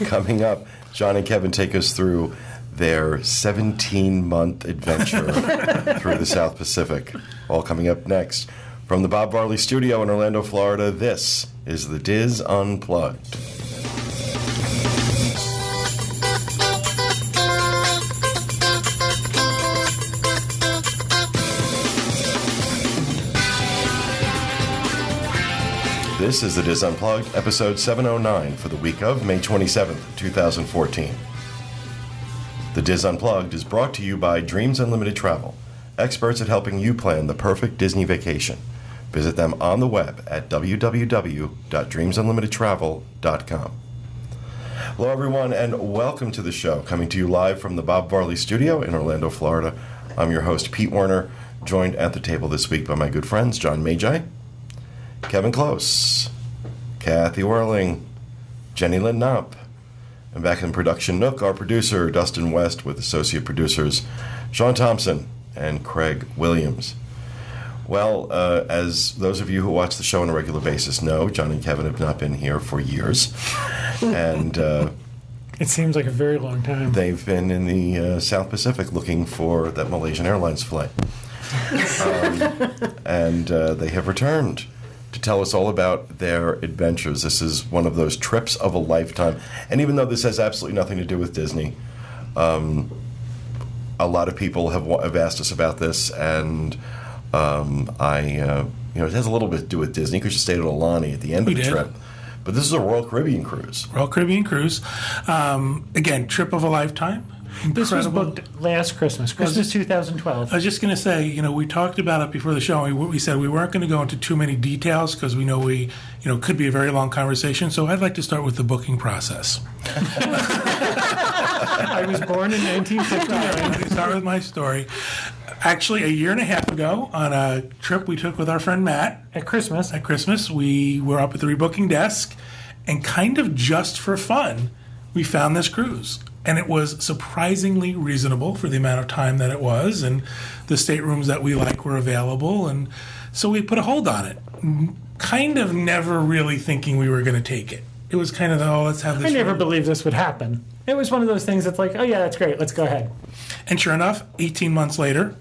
Coming up, John and Kevin take us through their 17-month adventure through the South Pacific. All coming up next. From the Bob Varley Studio in Orlando, Florida, this is The DIS Unplugged. This is The DIS Unplugged, episode 709 for the week of May 27th, 2014. The DIS Unplugged is brought to you by Dreams Unlimited Travel, experts at helping you plan the perfect Disney vacation. Visit them on the web at www.dreamsunlimitedtravel.com. Hello, everyone, and welcome to the show, coming to you live from the Bob Varley Studio in Orlando, Florida. I'm your host, Pete Werner, joined at the table this week by my good friends, John Magi, Kevin Close, Kathy Whirling, Jenny Lynn Knopp, and back in production nook, our producer, Dustin West, with associate producers, Sean Thompson and Craig Williams. Well, as those of you who watch the show on a regular basis know, John and Kevin have not been here for years. And it seems like a very long time. They've been in the South Pacific looking for that Malaysian Airlines flight. And they have returned to tell us all about their adventures. This is one of those trips of a lifetime. And even though this has absolutely nothing to do with Disney, a lot of people have asked us about this, and it has a little bit to do with Disney because you stayed at Aulani at the end of the trip. But this is a Royal Caribbean cruise. Royal Caribbean cruise. Again, trip of a lifetime. Incredible. This was booked last Christmas, Christmas 2012. I was just going to say, we talked about it before the show. And we said we weren't going to go into too many details because we know could be a very long conversation. So I'd like to start with the booking process. I was born in 1959. Let me start with my story. Actually, a year and a half ago, on a trip we took with our friend Matt. At Christmas, we were up at the rebooking desk, and kind of just for fun, we found this cruise. And it was surprisingly reasonable for the amount of time that it was, and the staterooms that we like were available, and so we put a hold on it, kind of never really thinking we were going to take it. It was kind of, let's have this. I never believed this would happen. It was one of those things that's like, oh, yeah, that's great. Let's go ahead. And sure enough, 18 months later,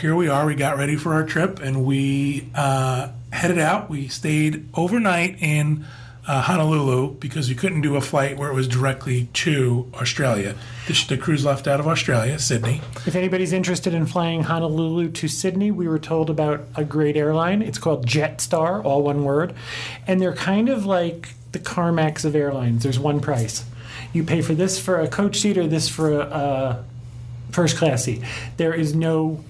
here we are. We got ready for our trip, and we headed out. We stayed overnight in Honolulu because we couldn't do a flight where it was directly to Australia. The cruise left out of Australia, Sydney. If anybody's interested in flying Honolulu to Sydney, we were told about a great airline. It's called Jetstar, all one word. And they're kind of like the CarMax of airlines. There's one price. You pay for this for a coach seat or this for a first class seat. There is no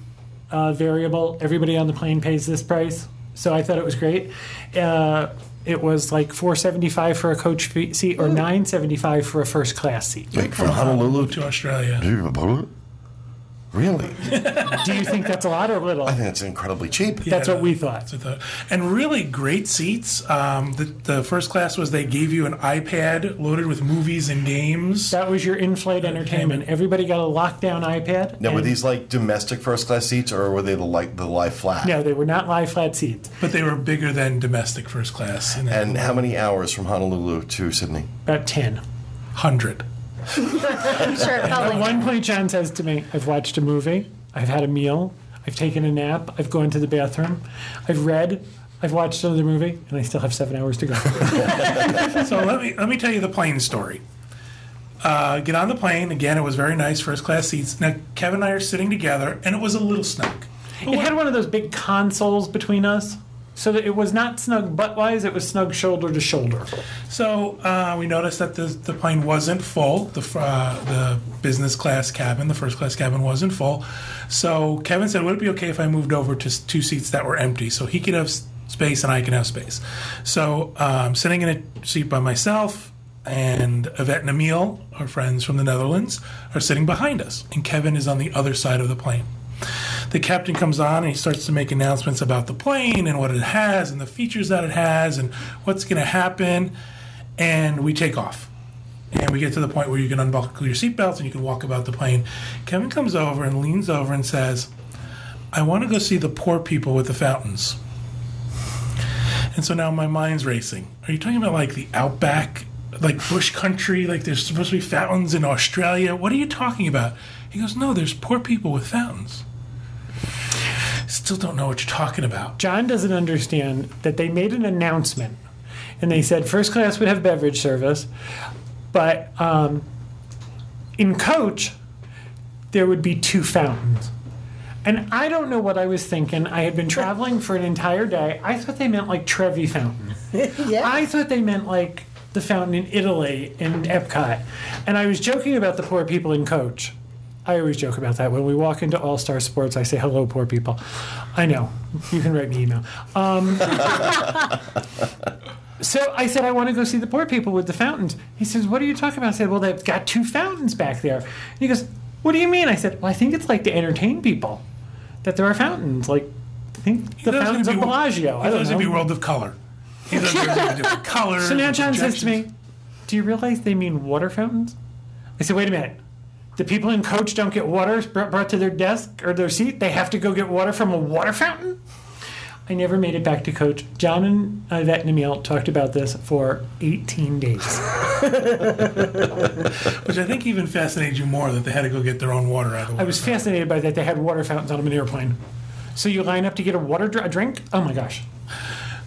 variable. Everybody on the plane pays this price. So I thought it was great. It was like $4.75 for a coach seat or $9.75 for a first class seat. Wait, from Honolulu to Australia? Really? Do you think that's a lot or little? I think that's incredibly cheap. Yeah, that's what we thought. And really great seats. The first class was they gave you an iPad loaded with movies and games. That was your in-flight entertainment. Everybody got a lockdown iPad. Now, were these like domestic first-class seats, or were they the lie flat? No, they were not lie flat seats. But they were bigger than domestic first class. And how many hours from Honolulu to Sydney? About 10. 100. I'm sure it felt like. At one point, John says to me, I've watched a movie, I've had a meal, I've taken a nap, I've gone to the bathroom, I've read, I've watched another movie, and I still have 7 hours to go. So let me tell you the plane story. Get on the plane. Again, it was very nice, first-class seats. Now, Kevin and I are sitting together, and it was a little snug. It had one of those big consoles between us. So that it was not snug butt-wise, it was snug shoulder to shoulder. So we noticed that the plane wasn't full. The business class cabin, the first class cabin wasn't full. So Kevin said, would it be okay if I moved over to two seats that were empty? So he could have space and I could have space. So I'm sitting in a seat by myself, and Yvette and Emil, our friends from the Netherlands, are sitting behind us. And Kevin is on the other side of the plane. The captain comes on and he starts to make announcements about the plane and what it has and the features that it has and what's going to happen. And we take off. And we get to the point where you can unbuckle your seatbelts and you can walk about the plane. Kevin comes over and leans over and says, I want to go see the poor people with the fountains. And so now my mind's racing. Are you talking about like the outback like bush country, like there's supposed to be fountains in Australia. What are you talking about? He goes, no, there's poor people with fountains. Still don't know what you're talking about. John doesn't understand that they made an announcement and they said first class would have beverage service, but in coach there would be 2 fountains. And I don't know what I was thinking. I had been traveling for an entire day. I thought they meant like Trevi Fountain. Yeah. I thought they meant like the fountain in Italy in Epcot. And I was joking about the poor people in coach. I always joke about that. When we walk into All Star Sports, I say, hello, poor people. I know. You can write me an email. So I said, I want to go see the poor people with the fountains. He says, what are you talking about? I said, well, they've got 2 fountains back there. And he goes, what do you mean? I said, well, I think it's like to entertain people that there are fountains. Like, I think the fountains of Bellagio. It doesn't be World of Color. It doesn't be different colors. So now John says to me, do you realize they mean water fountains? I said, wait a minute. The people in coach don't get water brought to their desk or their seat. They have to go get water from a water fountain? I never made it back to coach. John and Yvette and Emil talked about this for 18 days. Which I think even fascinated you more, that they had to go get their own water out of the water. I was fascinated by that. They had water fountains on them in an airplane. So you line up to get a drink? Oh, my gosh.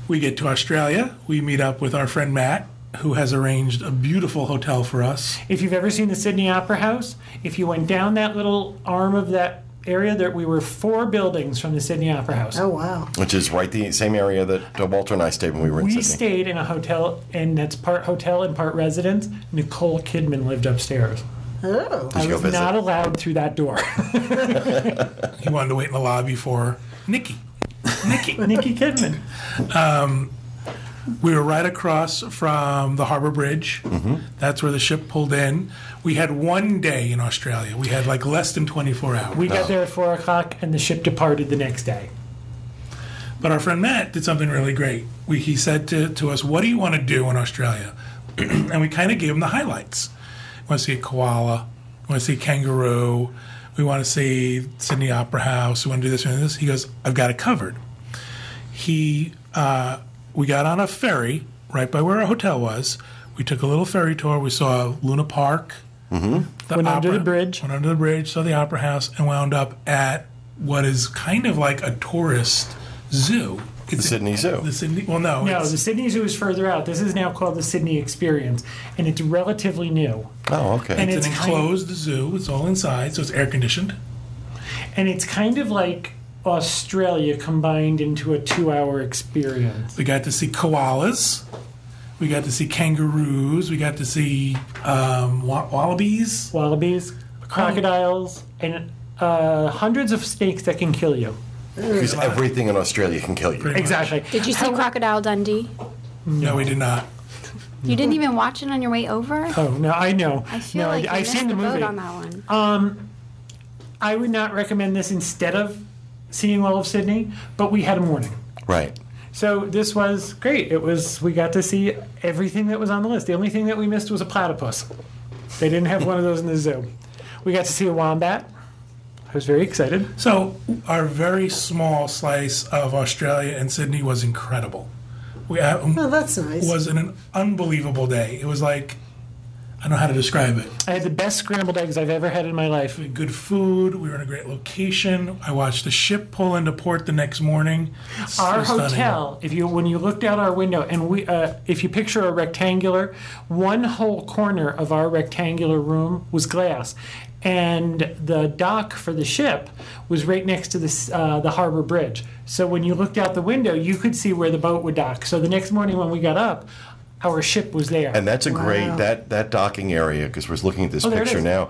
We get to Australia. We meet up with our friend Matt, who has arranged a beautiful hotel for us. If you've ever seen the Sydney Opera House, if you went down that little arm of that area, that we were 4 buildings from the Sydney Opera House. Oh, wow. Which is right the same area that Walter and I stayed when we were in Sydney. We stayed in a hotel, and that's part hotel and part residence. Nicole Kidman lived upstairs. Oh. I was not allowed through that door. He wanted to wait in the lobby for Nikki Kidman. We were right across from the Harbor Bridge. Mm-hmm. That's where the ship pulled in. We had 1 day in Australia. We had like less than 24 hours. We got there at 4 o'clock, and the ship departed the next day. But our friend Matt did something really great. He said to us, what do you want to do in Australia? And we kind of gave him the highlights. We want to see a koala. We want to see a kangaroo. We want to see Sydney Opera House. We want to do this and this. He goes, I've got it covered. We got on a ferry right by where our hotel was. We took a little ferry tour. We saw Luna Park. Mm-hmm. Went under the bridge, saw the Opera House, and wound up at what is kind of like a tourist zoo. It's the Sydney Zoo. The Sydney Zoo is further out. This is now called the Sydney Experience, and it's relatively new. Oh, okay. And it's an enclosed zoo. It's all inside, so it's air-conditioned. And it's kind of like Australia combined into a 2-hour experience. We got to see koalas. We got to see kangaroos. We got to see wallabies. Crocodiles, and hundreds of snakes that can kill you. Because everything in Australia can kill you. Exactly. Did you see Crocodile Dundee? No, we did not. You didn't even watch it on your way over? Oh, no, I know. I feel like I've seen the movie. On that one. I would not recommend this instead of seeing all of Sydney, but we had a morning. Right. So this was great. We got to see everything that was on the list. The only thing that we missed was a platypus. They didn't have one of those in the zoo. We got to see a wombat. I was very excited. So our very small slice of Australia and Sydney was incredible. Oh, that's nice. It was an unbelievable day. It was like, I don't know how to describe it. I had the best scrambled eggs I've ever had in my life. We had good food. We were in a great location. I watched the ship pull into port the next morning. Our hotel, when you looked out our window, and if you picture a rectangular, one whole corner of our rectangular room was glass. And the dock for the ship was right next to the Harbor Bridge. So when you looked out the window, you could see where the boat would dock. So the next morning when we got up, our ship was there. And that's a great, that docking area, because we're looking at this picture now,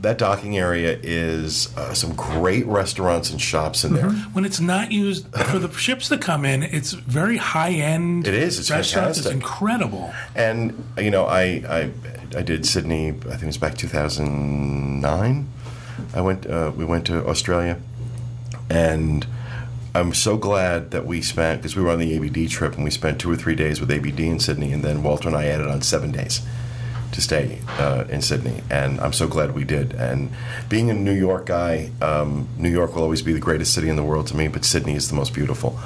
that docking area is some great restaurants and shops in there. When it's not used for the ships to come in, it's very high-end. It is. It's restaurants. Fantastic. It's incredible. And, you know, I did Sydney, I think it was back 2009. We went to Australia, and I'm so glad that we spent, because we were on the ABD trip, and we spent 2 or 3 days with ABD in Sydney, and then Walter and I added on 7 days to stay in Sydney, and I'm so glad we did. And being a New York guy, New York will always be the greatest city in the world to me, but Sydney is the most beautiful.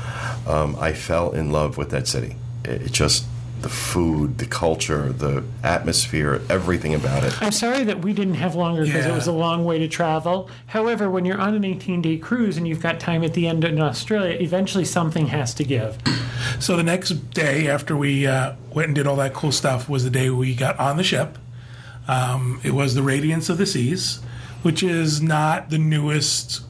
I fell in love with that city. It just the food, the culture, the atmosphere, everything about it. I'm sorry that we didn't have longer because it was a long way to travel. However, when you're on an 18-day cruise and you've got time at the end in Australia, eventually something has to give. So the next day after we went and did all that cool stuff was the day we got on the ship. It was the Radiance of the Seas, which is not the newest,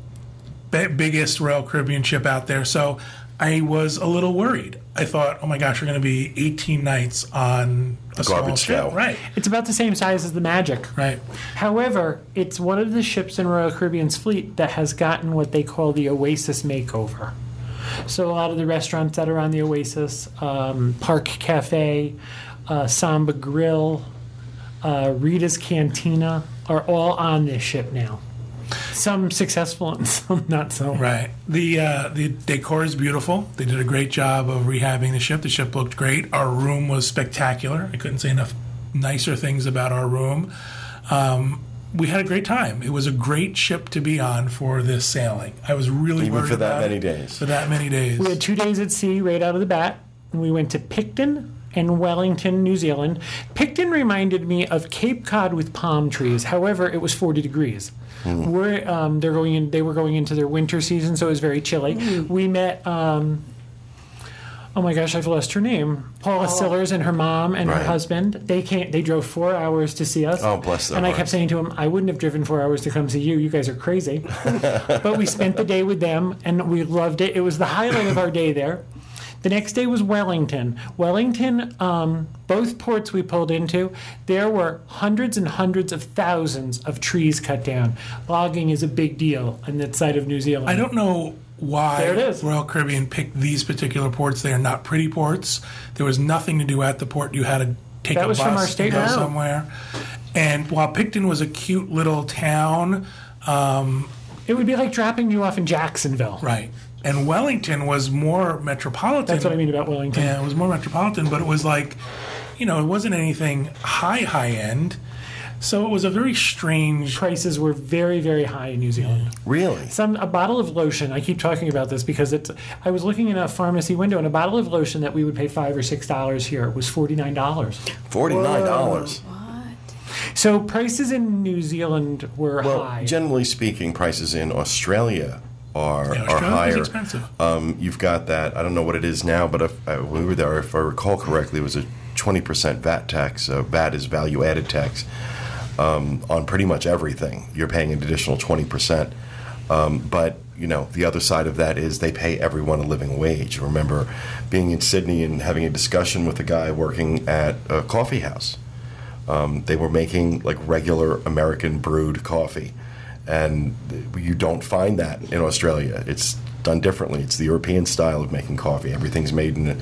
biggest Royal Caribbean ship out there. So I was a little worried. I thought, oh my gosh, we're going to be 18 nights on a small ship. Right. It's about the same size as the Magic. Right. However, it's one of the ships in Royal Caribbean's fleet that has gotten what they call the Oasis makeover. So a lot of the restaurants that are on the Oasis, Park Cafe, Samba Grill, Rita's Cantina are all on this ship now. Some successful and some not so. Right. The decor is beautiful. They did a great job of rehabbing the ship. The ship looked great. Our room was spectacular. I couldn't say enough nicer things about our room. We had a great time. It was a great ship to be on for this sailing. I was really worried for that many days. For that many days. We had 2 days at sea right out of the bat, and we went to Picton and Wellington, New Zealand. Picton reminded me of Cape Cod with palm trees. However, it was 40 degrees. Mm. We're they were going into their winter season, so it was very chilly. Mm. We met oh my gosh, I've lost her name. Paula Sillers and her mom and her husband. They drove 4 hours to see us. Oh, bless them. And I kept saying to him, I wouldn't have driven 4 hours to come see you. You guys are crazy. But we spent the day with them and we loved it. It was the highlight of our day there. The next day was Wellington. Wellington, both ports we pulled into, there were hundreds and hundreds of thousands of trees cut down. Logging is a big deal on that side of New Zealand. I don't know why Royal Caribbean picked these particular ports. They are not pretty ports. There was nothing to do at the port. You had to take a bus to go somewhere. And while Picton was a cute little town, it would be like dropping you off in Jacksonville. Right. And Wellington was more metropolitan. That's what I mean about Wellington. Yeah, it was more metropolitan, but it was like, you know, it wasn't anything high end. So it was a very strange... Prices were very, very high in New Zealand. Really? A bottle of lotion, I keep talking about this because it's... I was looking in a pharmacy window, and a bottle of lotion that we would pay $5 or $6 here was $49. $49? What? So prices in New Zealand were high. Well, generally speaking, prices in Australia... are higher. Expensive. You've got that. I don't know what it is now, but if we were there, if I recall correctly, it was a 20% VAT tax. VAT is value added tax on pretty much everything. You're paying an additional 20%. But you know, the other side of that is they pay everyone a living wage. I remember being in Sydney and having a discussion with a guy working at a coffee house. They were making like regular American brewed coffee. And you don't find that in Australia. It's done differently. It's the European style of making coffee. Everything's made in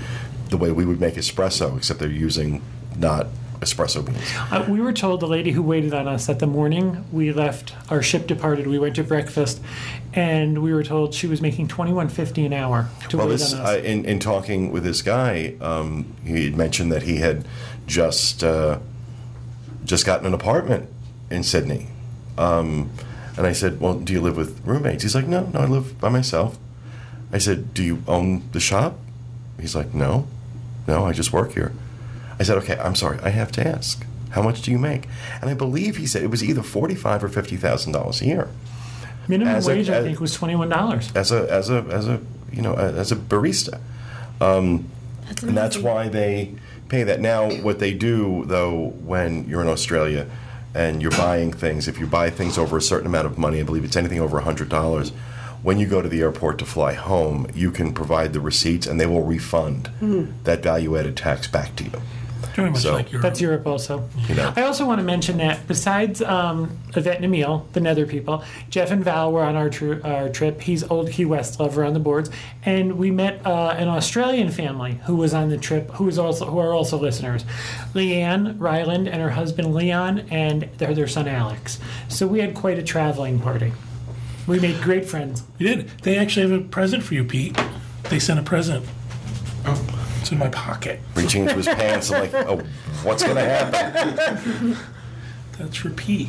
the way we would make espresso, except they're using not espresso beans. We were told, the lady who waited on us, that the morning we left, our ship departed, we went to breakfast, and we were told she was making $21.50 an hour to wait on us. In talking with this guy, he had mentioned that he had just gotten an apartment in Sydney. And I said, well, do you live with roommates? He's like, no, I live by myself. I said, do you own the shop? He's like, no, I just work here. I said, okay, I'm sorry, I have to ask. How much do you make? And I believe he said it was either $45,000 or $50,000 a year. Minimum wage, I think, was $21. As a barista, and that's why they pay that. Now, what they do though, when you're in Australia and you're buying things, if you buy things over a certain amount of money, I believe it's anything over $100, when you go to the airport to fly home, you can provide the receipts and they will refund that value-added tax back to you. Very much so, like Europe. That's Europe also. You know. I also want to mention that besides Yvette and Emil, the Nether people, Jeff and Val were on our trip. He's old Key West lover on the boards. And we met an Australian family who was on the trip, who are also listeners. Leanne Ryland and her husband Leon and their son Alex. So we had quite a traveling party. We made great friends. We did. They actually have a present for you, Pete. They sent a present. Oh. It's in my pocket. Reaching into his pants, I'm like, oh, what's going to happen? That's for Pete.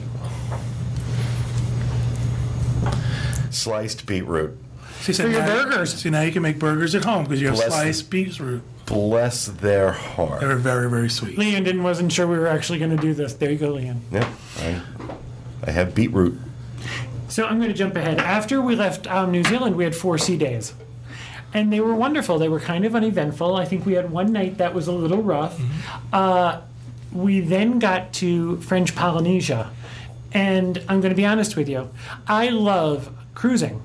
Sliced beetroot. So for your burgers. So now you can make burgers at home because you have sliced beetroot. Bless their heart. They were very, very sweet. Leon wasn't sure we were actually going to do this. There you go, Leon. Yep. I have beetroot. So I'm going to jump ahead. After we left New Zealand, we had 4 sea days. And they were wonderful. They were kind of uneventful. I think we had one night that was a little rough. Mm-hmm. We then got to French Polynesia. And I'm going to be honest with you. I love cruising.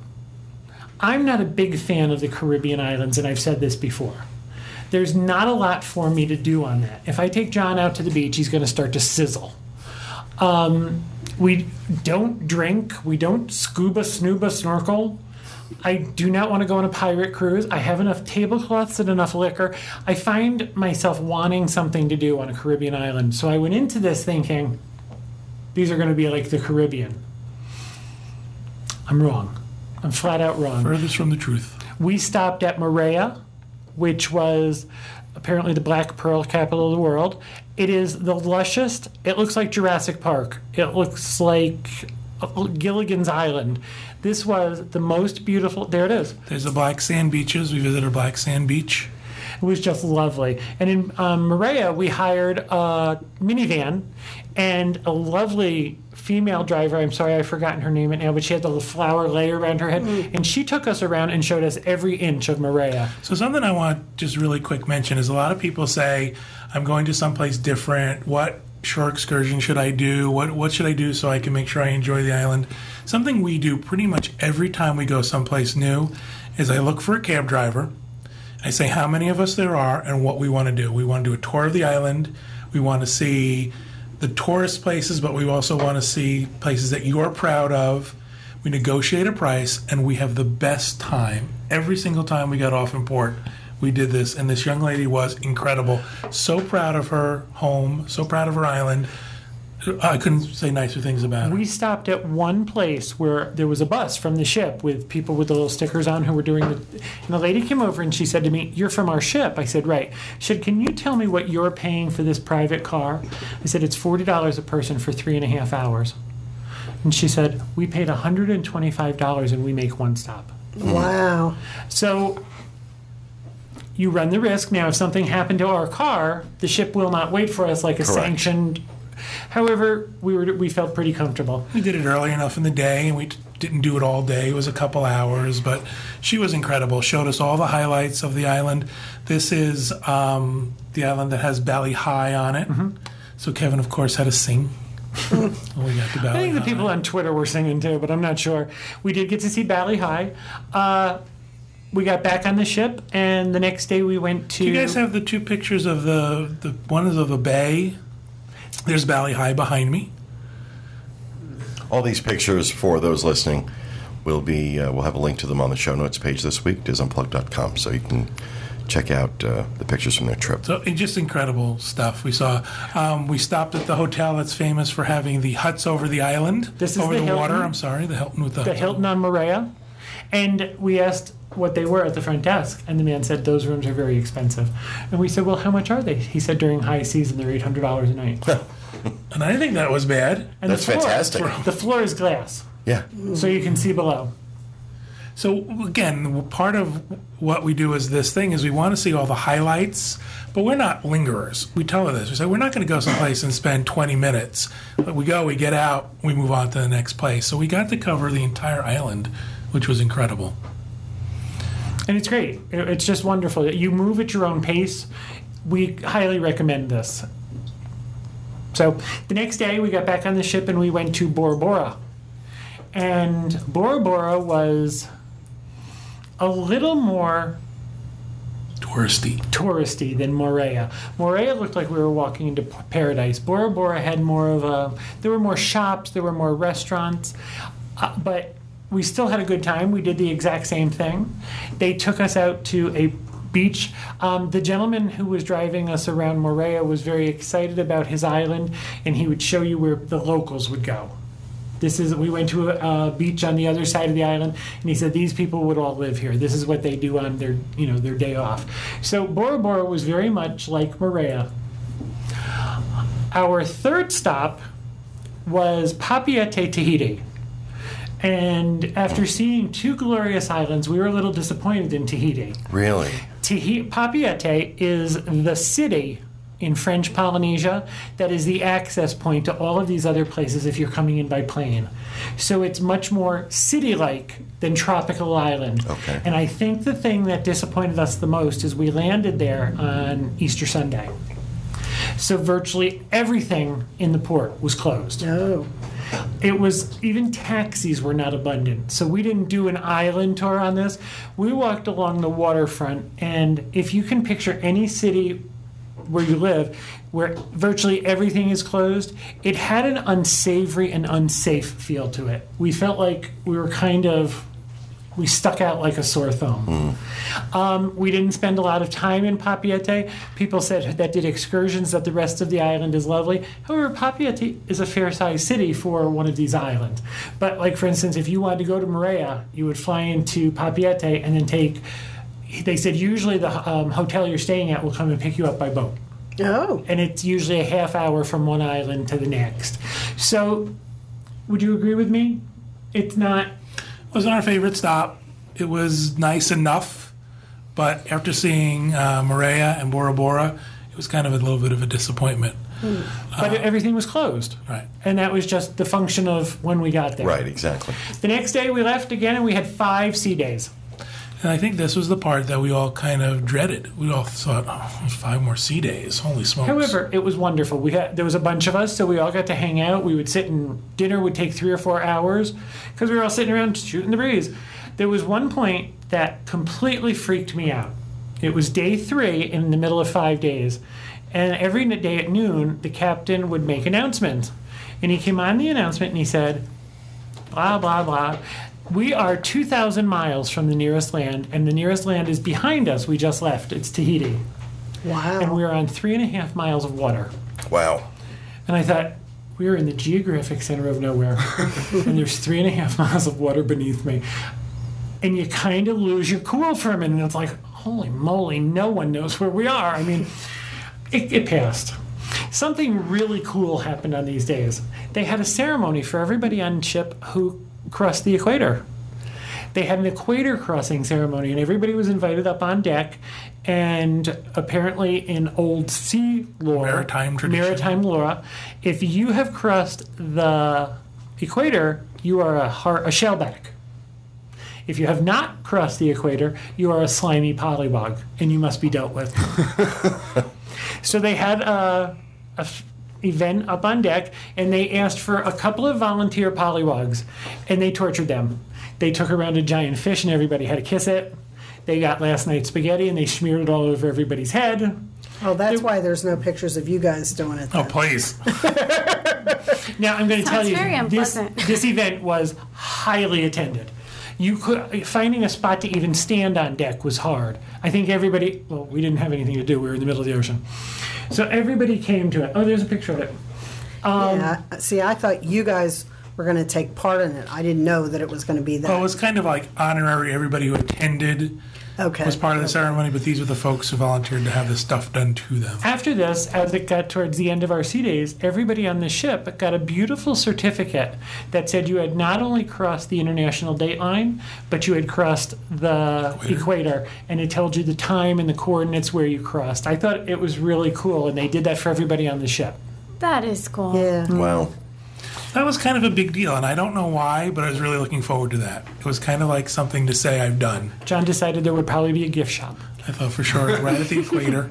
I'm not a big fan of the Caribbean islands, and I've said this before. There's not a lot for me to do on that. If I take John out to the beach, he's going to start to sizzle. We don't drink. We don't scuba, snooba, snorkel. I do not want to go on a pirate cruise. I have enough tablecloths and enough liquor. I find myself wanting something to do on a Caribbean island. So I went into this thinking, these are going to be like the Caribbean. I'm wrong. I'm flat out wrong. Furthest from the truth. We stopped at Moorea, which was apparently the Black Pearl capital of the world. It is the lushest. It looks like Jurassic Park. It looks like Gilligan's Island. This was the most beautiful. There it is. There's the black sand beaches. We visited Black Sand Beach. It was just lovely. And in Moorea, we hired a minivan and a lovely female driver. I'm sorry, I've forgotten her name now, but she had the little flower layer around her head. Mm. And she took us around and showed us every inch of Moorea. So something I want just really quick mention is a lot of people say, I'm going to someplace different. What shore excursion should I do? What should I do so I can make sure I enjoy the island? Something we do pretty much every time we go someplace new is I look for a cab driver. I say how many of us there are and what we want to do. We want to do a tour of the island. We want to see the tourist places, but we also want to see places that you're proud of. We negotiate a price, and we have the best time. Every single time we got off in port, we did this, and this young lady was incredible. So proud of her home, so proud of her island. I couldn't say nicer things about it. We stopped at one place where there was a bus from the ship with people with the little stickers on who were doing the... And the lady came over and she said to me, "You're from our ship." I said, "Right." She said, "Can you tell me what you're paying for this private car?" I said, "It's $40 a person for 3.5 hours. And she said, "We paid $125 and we make one stop." Wow. So... you run the risk. Now, if something happened to our car, the ship will not wait for us like a sanctioned... However, we felt pretty comfortable. We did it early enough in the day, and we didn't do it all day. It was a couple hours, but she was incredible. Showed us all the highlights of the island. This is the island that has Bali Ha'i on it. Mm-hmm. So Kevin, of course, had to sing. Well, we got to Bali I think the people on Twitter were singing, too, but I'm not sure. We did get to see Bali Ha'i. We got back on the ship, and the next day we went to... Do you guys have the 2 pictures of the one is of a bay? There's Bali Ha'i behind me. All these pictures, for those listening, will be... we'll have a link to them on the show notes page this week, disunplugged.com, so you can check out the pictures from their trip. So, just incredible stuff we saw. We stopped at the hotel that's famous for having the huts over the island. This is over the Hilton. Water, I'm sorry, the Hilton with the... The Hilton on Moorea. And we asked what they were at the front desk, and the man said, "Those rooms are very expensive." And we said, "Well, how much are they?" He said, "During high season, they're $800 a night." And I didn't think that was bad. And that's fantastic. The floor is glass. Yeah. So you can see below. So, again, part of what we do is this thing is we want to see all the highlights, but we're not lingerers. We tell her this. We say, we're not going to go someplace and spend 20 minutes. But we go, we get out, we move on to the next place. So we got to cover the entire island, which was incredible. And it's great. It's just wonderful. You move at your own pace. We highly recommend this. So the next day we got back on the ship and we went to Bora Bora. And Bora Bora was a little more... Touristy than Moorea. Moorea looked like we were walking into paradise. Bora Bora had more of a... There were more shops. There were more restaurants. But... we still had a good time. We did the exact same thing. They took us out to a beach. The gentleman who was driving us around Moorea was very excited about his island, and he would show you where the locals would go. We went to a beach on the other side of the island, and he said these people would all live here. This is what they do on their, their day off. So Bora Bora was very much like Moorea. Our third stop was Papeete, Tahiti. And after seeing two glorious islands, we were a little disappointed in Tahiti. Really? Papeete is the city in French Polynesia that is the access point to all of these other places if you're coming in by plane. So it's much more city-like than tropical island. Okay. And I think the thing that disappointed us the most is we landed there on Easter Sunday. So virtually everything in the port was closed. Oh. It was, even taxis were not abundant. So we didn't do an island tour on this. We walked along the waterfront, and if you can picture any city where you live, where virtually everything is closed, it had an unsavory and unsafe feel to it. We felt like we were we stuck out like a sore thumb. Mm. We didn't spend a lot of time in Papeete. People said that did excursions that the rest of the island is lovely. However, Papeete is a fair-sized city for one of these islands. But, like, for instance, if you wanted to go to Moorea, you would fly into Papeete and then take... They said usually the hotel you're staying at will come and pick you up by boat. Oh. And it's usually a half hour from one island to the next. So, would you agree with me? It's not... It wasn't our favorite stop. It was nice enough, but after seeing Moorea and Bora Bora, it was kind of a little bit of a disappointment. Mm. But everything was closed. Right. And that was just the function of when we got there. Right, exactly. The next day we left again, and we had 5 sea days. And I think this was the part that we all kind of dreaded. We all thought, oh, there's 5 more sea days. Holy smokes. However, it was wonderful. There was a bunch of us, so we all got to hang out. We would sit, and dinner would take 3 or 4 hours because we were all sitting around shooting the breeze. There was one point that completely freaked me out. It was day 3 in the middle of 5 days. And every day at noon, the captain would make announcements. And he came on the announcement and he said, blah, blah, blah. We are 2,000 miles from the nearest land, and the nearest land is behind us. We just left. It's Tahiti. Wow. And we are on 3.5 miles of water. Wow. And I thought, we are in the geographic center of nowhere, and there's 3.5 miles of water beneath me. And you kind of lose your cool for a minute, and it's like, holy moly, no one knows where we are. I mean, it passed. Something really cool happened on these days. They had a ceremony for everybody on ship who crossed the equator. They had an equator crossing ceremony, and everybody was invited up on deck. And apparently, in old sea lore, maritime lore, if you have crossed the equator, you are a shellback. If you have not crossed the equator, you are a slimy polywog, and you must be dealt with. So they had an event up on deck, and they asked for a couple of volunteer polywogs, and they tortured them. They took around a giant fish, and everybody had to kiss it. They got last night's spaghetti, and they smeared it all over everybody's head. Oh, that's why there's no pictures of you guys doing it. Then. Oh, please. Now, I'm going to tell you, this event was highly attended. Finding a spot to even stand on deck was hard. I think everybody, well, we didn't have anything to do. We were in the middle of the ocean. So everybody came to it. Oh, there's a picture of it. Yeah. See, I thought you guys were going to take part in it. I didn't know that it was going to be that. Well, it was kind of like honorary. Everybody who attended was part of the ceremony, but these were the folks who volunteered to have this stuff done to them. After this, as it got towards the end of our sea days, everybody on the ship got a beautiful certificate that said you had not only crossed the international date line, but you had crossed the equator, and it told you the time and the coordinates where you crossed. I thought it was really cool, and they did that for everybody on the ship. That is cool. Yeah. Wow. That was kind of a big deal, and I don't know why, but I was really looking forward to that. It was kind of like something to say I've done. John decided there would probably be a gift shop. I thought for sure, right at the equator.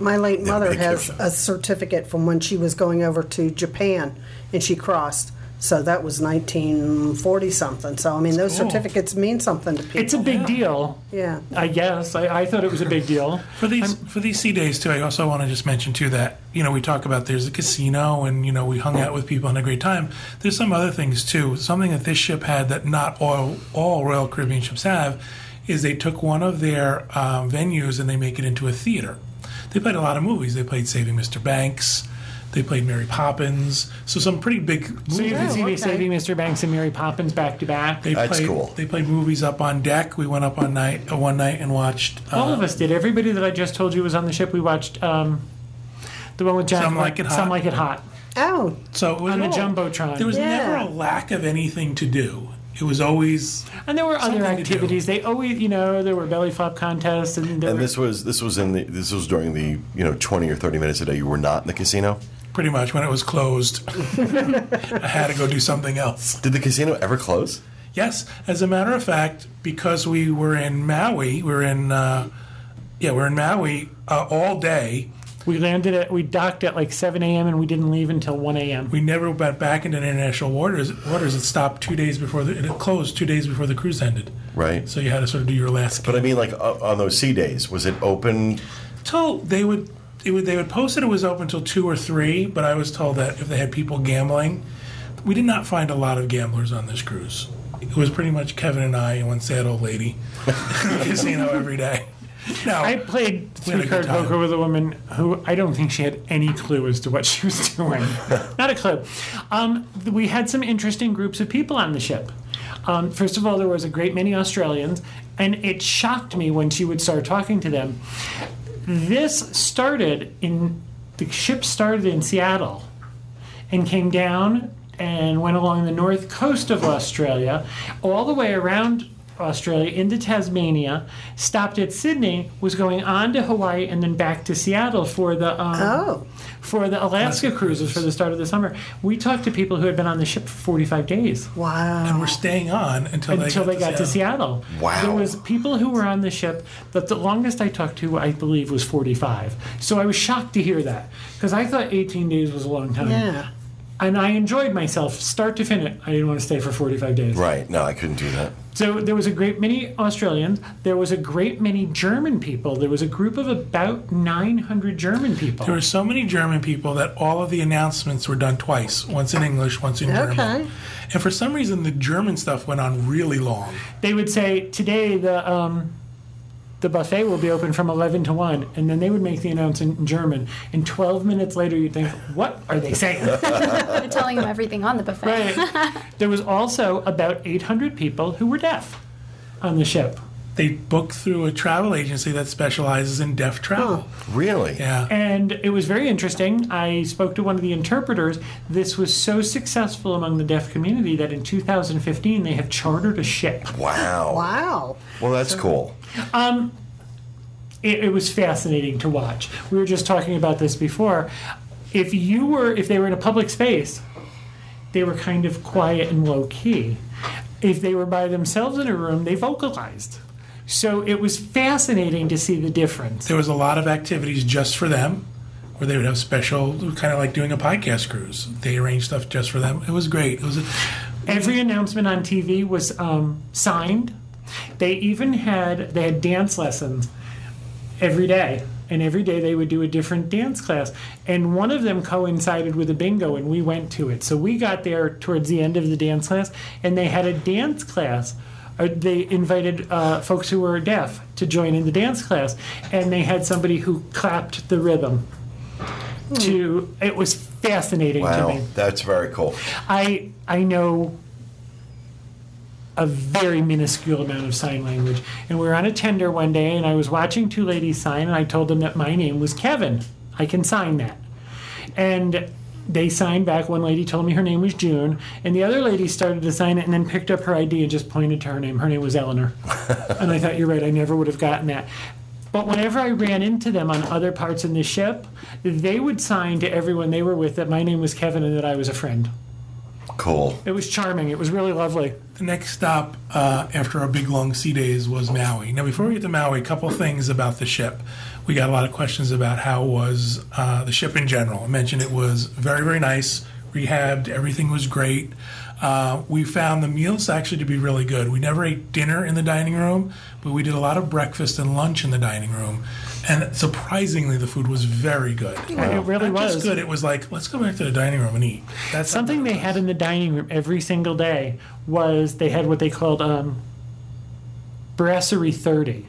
My late mother has a certificate from when she was going over to Japan, and she crossed. So that was 1940-something. So, I mean, those certificates mean something to people. It's a big deal. Yeah. I guess. I thought it was a big deal. For these sea days, too, I also want to just mention, too, that, you know, we talk about there's a casino and, you know, we hung out with people and had a great time. There's some other things, too. Something that this ship had that not all Royal Caribbean ships have is they took one of their venues and they make it into a theater. They played a lot of movies. They played Saving Mr. Banks. They played Mary Poppins, so some pretty big movies. So you can see Saving Mr. Banks and Mary Poppins back to back. That's cool. They played movies up on deck. We went up on one night and watched... all of us did. Everybody that I just told you was on the ship. We watched the one with John. Some Like It Hot. Oh. So it was on the Jumbotron. There was never a lack of anything to do. It was always, and there were other activities. They always, you know, there were belly flop contests, and this was during the 20 or 30 minutes a day you were not in the casino. Pretty much when it was closed, I had to go do something else. Did the casino ever close? Yes, as a matter of fact, because we were in Maui, we were in Maui all day. We docked at like 7 a.m. and we didn't leave until 1 a.m. We never went back into international waters. It stopped 2 days before it closed 2 days before the cruise ended. Right. So you had to sort of do your last. But I mean, like on those sea days, was it open? Till they would post that it was open till 2 or 3. But I was told that if they had people gambling, we did not find a lot of gamblers on this cruise. It was pretty much Kevin and I and one sad old lady in the casino every day. No, I played 3-card poker with a woman who I don't think she had any clue as to what she was doing. Not a clue. We had some interesting groups of people on the ship. First of all, there was a great many Australians, and it shocked me when she would start talking to them. The ship started in Seattle and came down and went along the north coast of Australia, all the way around Australia into Tasmania, stopped at Sydney, was going on to Hawaii and then back to Seattle for the Alaska cruises for the start of the summer. We talked to people who had been on the ship for 45 days. Wow. And were staying on until they got to Seattle. Wow. There was people who were on the ship, but the longest I talked to, I believe, was 45. So I was shocked to hear that because I thought 18 days was a long time. Yeah. And I enjoyed myself, start to finish. I didn't want to stay for 45 days. Right. No, I couldn't do that. So there was a great many Australians. There was a great many German people. There was a group of about 900 German people. There were so many German people that all of the announcements were done twice, once in English, once in German. Okay. And for some reason, the German stuff went on really long. They would say, today the buffet will be open from 11 to 1, and then they would make the announcement in German. And 12 minutes later, you'd think, what are they saying? They're telling them everything on the buffet. Right. There was also about 800 people who were deaf on the ship. They booked through a travel agency that specializes in deaf travel. Oh, really? Yeah. And it was very interesting. I spoke to one of the interpreters. This was so successful among the deaf community that in 2015 they have chartered a ship. Wow. Wow. Well, that's cool. It was fascinating to watch. We were just talking about this before. If they were in a public space, they were kind of quiet and low key. If they were by themselves in a room, they vocalized. So it was fascinating to see the difference. There was a lot of activities just for them, where they would have special, kind of like doing a podcast cruise. They arranged stuff just for them. It was great. Every announcement on TV was signed. They even had dance lessons every day. And every day they would do a different dance class. And one of them coincided with a bingo, and we went to it. So we got there towards the end of the dance class, and they had a dance class. They invited folks who were deaf to join in the dance class, and they had somebody who clapped the rhythm. It was fascinating to me. Wow, that's very cool. I know a very minuscule amount of sign language, and we were on a tender one day, and I was watching two ladies sign, and I told them that my name was Kevin. I can sign that. And they signed back. One lady told me her name was June, and the other lady started to sign it and then picked up her ID and just pointed to her name. Her name was Eleanor. And I thought, you're right, I never would have gotten that. But whenever I ran into them on other parts in the ship, they would sign to everyone they were with that my name was Kevin and that I was a friend. Cool. It was charming. It was really lovely. The next stop after our big, long sea days was Maui. Now, before we get to Maui, a couple things about the ship. We got a lot of questions about how was the ship in general. I mentioned it was very, very nice, rehabbed, everything was great. We found the meals actually to be really good. We never ate dinner in the dining room, but we did a lot of breakfast and lunch in the dining room. And surprisingly, the food was very good. Wow. It really was. Not just good. It was like, let's go back to the dining room and eat. That's something they had in the dining room every single day was they had what they called Brasserie 30.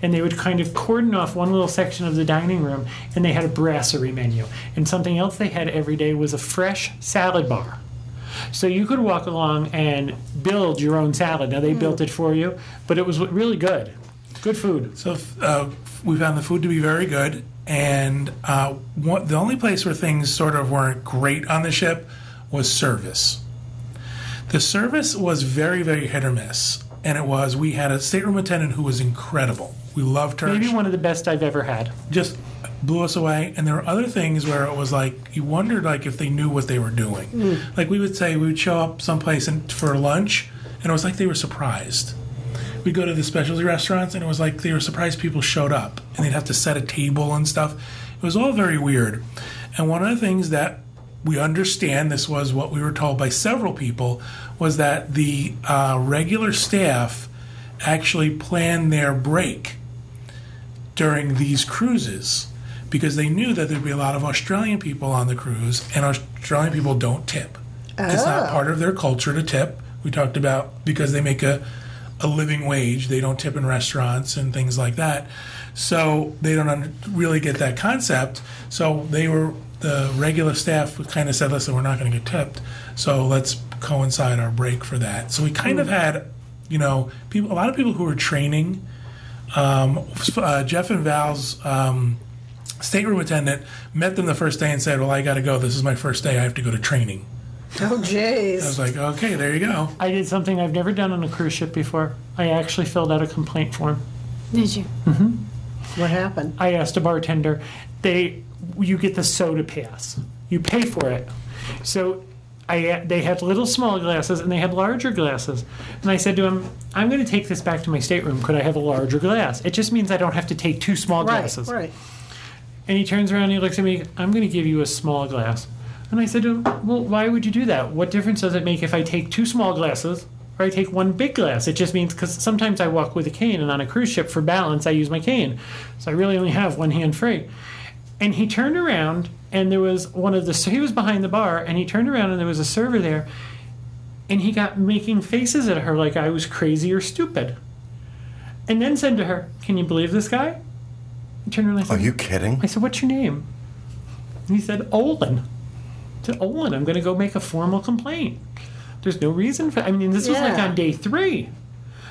And they would kind of cordon off one little section of the dining room, and they had a brasserie menu. And something else they had every day was a fresh salad bar. So you could walk along and build your own salad. Now, they built it for you, but it was really good. Good food. So we found the food to be very good, and the only place where things sort of weren't great on the ship was service. The service was very, very hit or miss. And it was, we had a stateroom attendant who was incredible. We loved her. Maybe one of the best I've ever had. Just blew us away. And there were other things where it was like, you wondered like if they knew what they were doing. Mm. Like we would say, we would show up someplace and, for lunch, and it was like they were surprised. We'd go to the specialty restaurants, and it was like they were surprised people showed up. And they'd have to set a table and stuff. It was all very weird. And one of the things that we understand, this was what we were told by several people, was that the regular staff actually planned their break during these cruises because they knew that there'd be a lot of Australian people on the cruise, and Australian people don't tip. Oh. It's not part of their culture to tip. We talked about because they make a living wage. They don't tip in restaurants and things like that. So they don't really get that concept. So they were... The regular staff kind of said, listen, we're not going to get tipped, so let's coincide our break for that. So we kind of had, you know, people, a lot of people who were training. Jeff and Val's stateroom attendant met them the first day and said, well, I got to go. This is my first day. I have to go to training. Oh, jeez. I was like, okay, there you go. I did something I've never done on a cruise ship before. I actually filled out a complaint form. Did you? Mm-hmm. What happened? I asked a bartender. You get the soda pass. You pay for it. So they had little small glasses and they had larger glasses. And I said to him, I'm going to take this back to my stateroom. Could I have a larger glass? It just means I don't have to take two small glasses. Right. And he turns around and he looks at me, I'm going to give you a small glass. And I said to him, well, why would you do that? What difference does it make if I take two small glasses or I take one big glass? It just means, because sometimes I walk with a cane, and on a cruise ship for balance I use my cane. So I really only have one hand free. And he turned around, and there was one of the... So he was behind the bar, and he turned around, and there was a server there, and he got making faces at her like I was crazy or stupid. And then said to her, can you believe this guy? I turned around and I said... Are you kidding? I said, what's your name? And he said, Olin. I said, Olin, I'm going to go make a formal complaint. There's no reason for... I mean, this was like on day 3.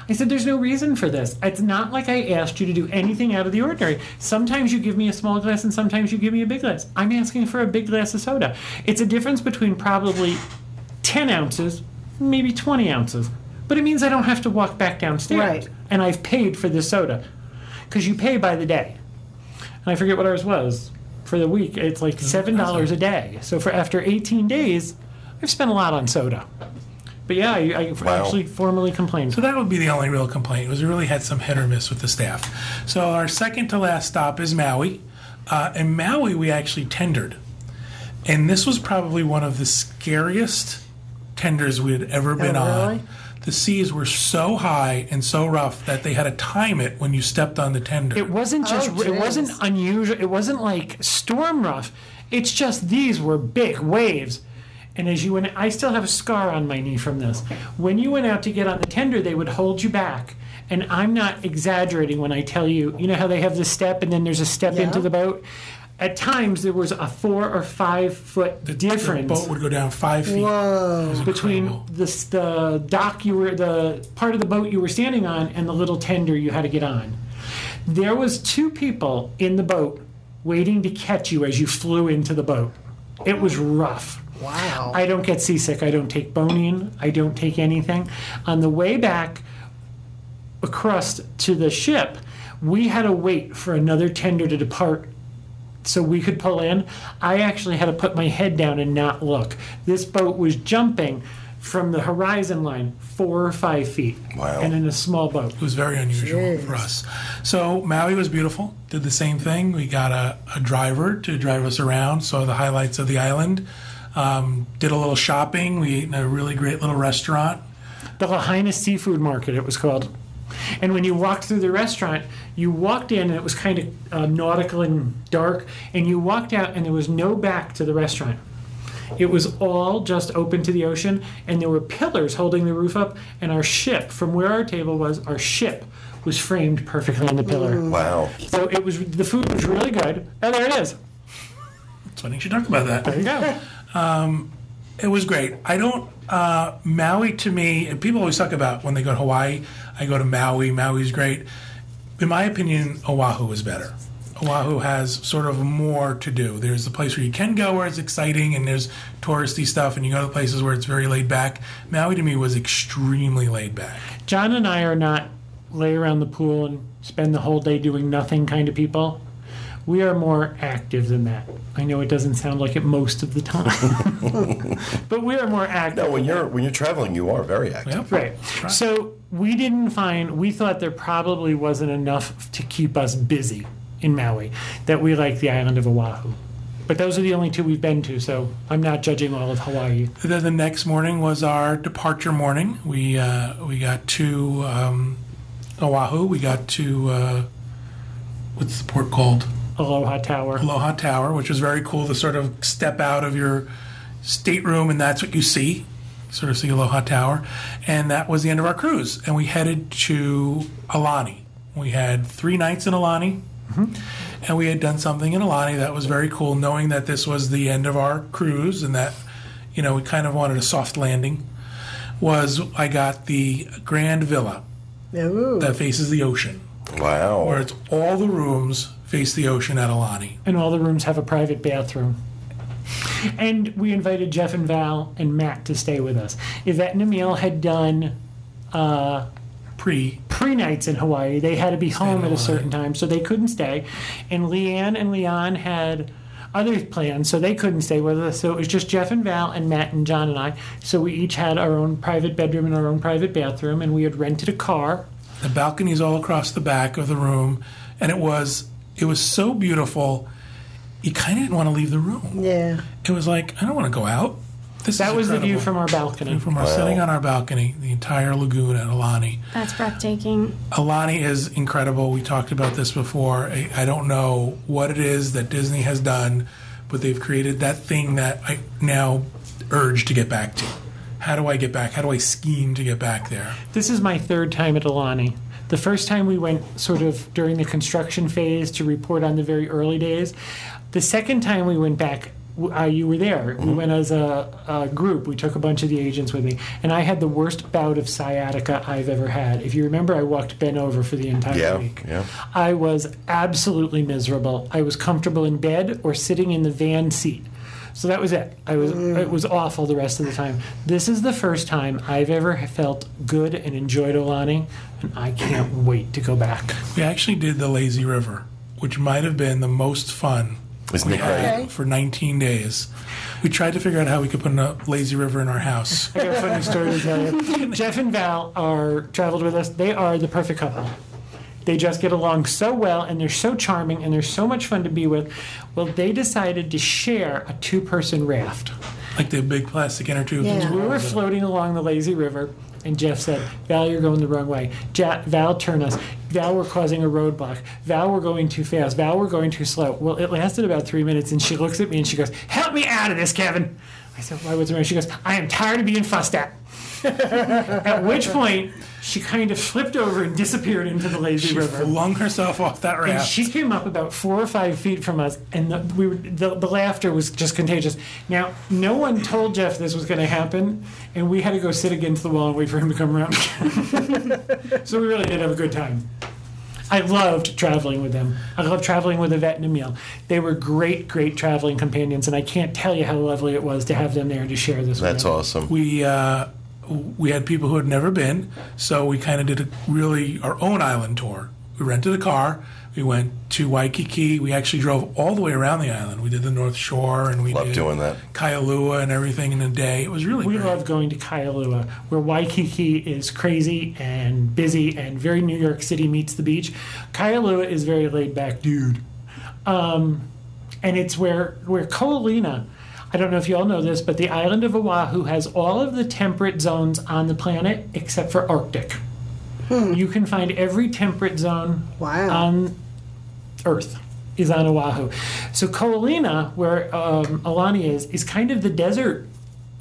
I said, there's no reason for this. It's not like I asked you to do anything out of the ordinary. Sometimes you give me a small glass and sometimes you give me a big glass. I'm asking for a big glass of soda. It's a difference between probably 10 ounces, maybe 20 ounces. But it means I don't have to walk back downstairs. Right. And I've paid for this soda. Because you pay by the day. And I forget what ours was. For the week, it's like $7 a day. So for after 18 days, I've spent a lot on soda. But yeah, I actually formally complained. So that would be the only real complaint, was we really had some hit or miss with the staff. So our second to last stop is Maui. In Maui, we actually tendered. And this was probably one of the scariest tenders we had ever been on. The seas were so high and so rough that they had to time it when you stepped on the tender. It wasn't just, it wasn't unusual. It wasn't like storm rough. It's just these were big waves. And as you went, I still have a scar on my knee from this. When you went out to get on the tender, they would hold you back. And I'm not exaggerating when I tell you, you know how they have the step and then there's a step into the boat? At times, there was a 4 or 5 foot difference. The boat would go down 5 feet. Whoa. Between the dock you were, the part of the boat you were standing on and the little tender you had to get on. There was 2 people in the boat waiting to catch you as you flew into the boat. It was rough. Wow. I don't get seasick. I don't take bonine. I don't take anything. On the way back across to the ship, we had to wait for another tender to depart so we could pull in. I actually had to put my head down and not look. This boat was jumping from the horizon line 4 or 5 feet. Wow. And in a small boat. It was very unusual for us. So Maui was beautiful. Did the same thing. We got a driver to drive us around, saw the highlights of the island. Did a little shopping. We ate in a really great little restaurant. The Lahaina Seafood Market, it was called. And when you walked through the restaurant, you walked in, and it was kind of nautical and dark, and you walked out, and there was no back to the restaurant. It was all just open to the ocean, and there were pillars holding the roof up, and our ship, from where our table was, our ship was framed perfectly on the pillar. Wow. So it was, the food was really good. Oh, there it is. That's funny you should talk about that. There you go. It was great. I don't, Maui to me, and people always talk about when they go to Hawaii, I go to Maui, Maui's great. In my opinion, Oahu is better. Oahu has sort of more to do. There's the place where you can go where it's exciting and there's touristy stuff, and you go to places where it's very laid back. Maui to me was extremely laid back. John and I are not lay around the pool and spend the whole day doing nothing kind of people. We are more active than that. I know it doesn't sound like it most of the time, but we are more active. No, when you're traveling, you are very active. Yep. Right. So we didn't find. We thought there probably wasn't enough to keep us busy in Maui that we like the island of Oahu. But those are the only two we've been to, so I'm not judging all of Hawaii. Then the next morning was our departure morning. We got to Oahu. We got to what's the port called? Aloha Tower. Aloha Tower, which is very cool to sort of step out of your stateroom, and that's what you see. You sort of see Aloha Tower. And that was the end of our cruise. And we headed to Aulani. We had 3 nights in Aulani. Mm-hmm. And we had done something in Aulani that was very cool, knowing that this was the end of our cruise and that, you know, we kind of wanted a soft landing, was I got the Grand Villa. Ooh. That faces the ocean. Wow. Where it's all the rooms face the ocean at Aulani. And all the rooms have a private bathroom. And we invited Jeff and Val and Matt to stay with us. Yvette and Emil had done pre-nights in Hawaii. They had to be home at a certain time, so they couldn't stay. And Leanne and Leon had other plans, so they couldn't stay with us. So it was just Jeff and Val and Matt and John and I. So we each had our own private bedroom and our own private bathroom, and we had rented a car. The balconies all across the back of the room, and it was so beautiful, you kind of didn't want to leave the room. Yeah. It was like, I don't want to go out. That was the view from our balcony. Sitting on our balcony, the entire lagoon at Aulani. That's breathtaking. Aulani is incredible. We talked about this before. I don't know what it is that Disney has done, but they've created that thing that I now urge to get back to. How do I get back? How do I scheme to get back there? This is my 3rd time at Aulani. The first time we went sort of during the construction phase to report on the very early days. The second time we went back, you were there. Mm-hmm. We went as a group. We took a bunch of the agents with me. And I had the worst bout of sciatica I've ever had. If you remember, I walked Ben over for the entire week. Yeah. I was absolutely miserable. I was comfortable in bed or sitting in the van seat. So that was it. It was awful the rest of the time. This is the first time I've ever felt good and enjoyed Aulani, and I can't wait to go back. We actually did the Lazy River, which might have been the most fun we had for 19 days. We tried to figure out how we could put a Lazy River in our house. I got a funny story to tell you. Jeff and Val traveled with us. They are the perfect couple. They just get along so well, and they're so charming, and they're so much fun to be with. Well, they decided to share a 2-person raft. Like the big plastic inner tubes. Yeah. We were floating along the Lazy River, and Jeff said, Val, you're going the wrong way. Val, turn us. Val, we're causing a roadblock. Val, we're going too fast. Val, we're going too slow. Well, it lasted about 3 minutes, and she looks at me, and she goes, help me out of this, Kevin. I said, why, what's wrong? She goes, I am tired of being fussed at. At which point, she kind of flipped over and disappeared into the lazy river. She flung herself off that raft. And she came up about 4 or 5 feet from us, and the laughter was just contagious. Now, no one told Jeff this was going to happen, and we had to go sit against the wall and wait for him to come around. So we really did have a good time. I loved traveling with them. I loved traveling with Yvette and Emil. They were great, great traveling companions, and I can't tell you how lovely it was to have them there and to share this with them. That's awesome. We had people who had never been, so we kind of did our own island tour. We rented a car. We went to Waikiki. We actually drove all the way around the island. We did the North Shore, and we did Kailua and everything in a day. It was really great. We love going to Kailua, where Waikiki is crazy and busy and very New York City meets the beach. Kailua is very laid-back, dude. And it's where Ko'olina... I don't know if you all know this, but the island of Oahu has all of the temperate zones on the planet except for Arctic. Hmm. You can find every temperate zone on Earth is on Oahu. So Ko'olina, where Aulani is kind of the desert.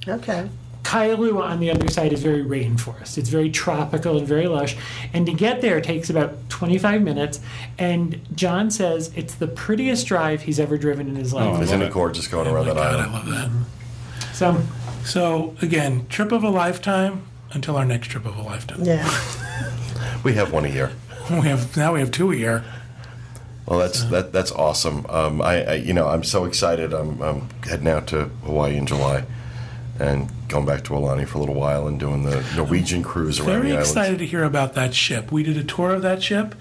Okay. Kailua on the other side is very rainforest. It's very tropical and very lush. And to get there takes about 25 minutes. And John says it's the prettiest drive he's ever driven in his life. Oh, isn't it gorgeous going around that island? I love that. Mm-hmm. So, again, trip of a lifetime until our next trip of a lifetime. Yeah. We have one a year. Now we have 2 a year. Well, that's awesome. I'm so excited. I'm heading out to Hawaii in July, and going back to Aulani for a little while and doing the Norwegian cruise around the island. Very excited to hear about that ship. We did a tour of that ship,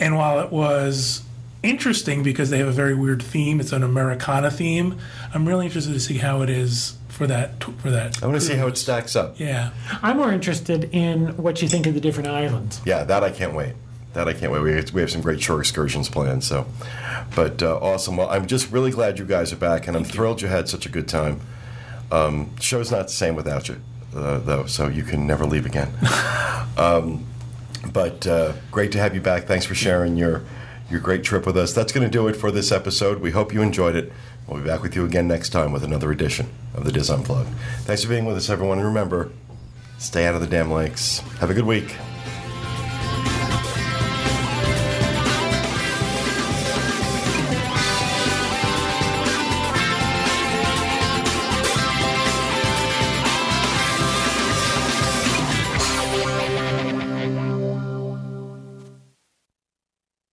and while it was interesting because they have a very weird theme, it's an Americana theme, I'm really interested to see how it is for that. I want to see how it stacks up. Yeah. I'm more interested in what you think of the different islands. Yeah, that I can't wait. We have some great shore excursions planned. So, but awesome. Well, I'm just really glad you guys are back, and I'm thrilled you had such a good time. Show's not the same without you, though, so you can never leave again. But great to have you back. Thanks for sharing your great trip with us. That's going to do it for this episode. We hope you enjoyed it. We'll be back with you again next time with another edition of The DIS Unplugged. Thanks for being with us, everyone. And remember, stay out of the damn lakes. Have a good week.